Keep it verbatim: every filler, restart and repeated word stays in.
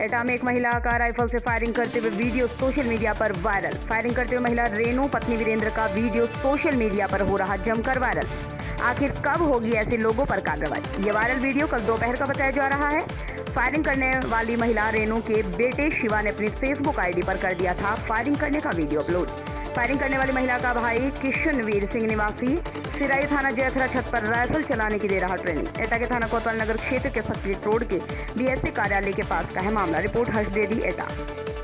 एटा में एक महिला का राइफल से फायरिंग करते हुए वीडियो सोशल मीडिया पर वायरल। फायरिंग करते हुए महिला रेणु पत्नी वीरेंद्र का वीडियो सोशल मीडिया पर हो रहा जमकर वायरल। आखिर कब होगी ऐसे लोगों पर कार्रवाई? ये वायरल वीडियो कल दोपहर का बताया जा रहा है। फायरिंग करने वाली महिला रेणु के बेटे शिवा ने अपनी फेसबुक आईडी पर कर दिया था फायरिंग करने का वीडियो अपलोड। फायरिंग करने वाली महिला का भाई किशनवीर सिंह निवासी सिराई थाना जेठरा छत पर राइफल चलाने की दे रहा ट्रेनिंग। एटा के थाना कोतवाली नगर क्षेत्र के फसली रोड के बी एस ए कार्यालय के पास का है मामला। रिपोर्ट हर्ष दे दी एटा।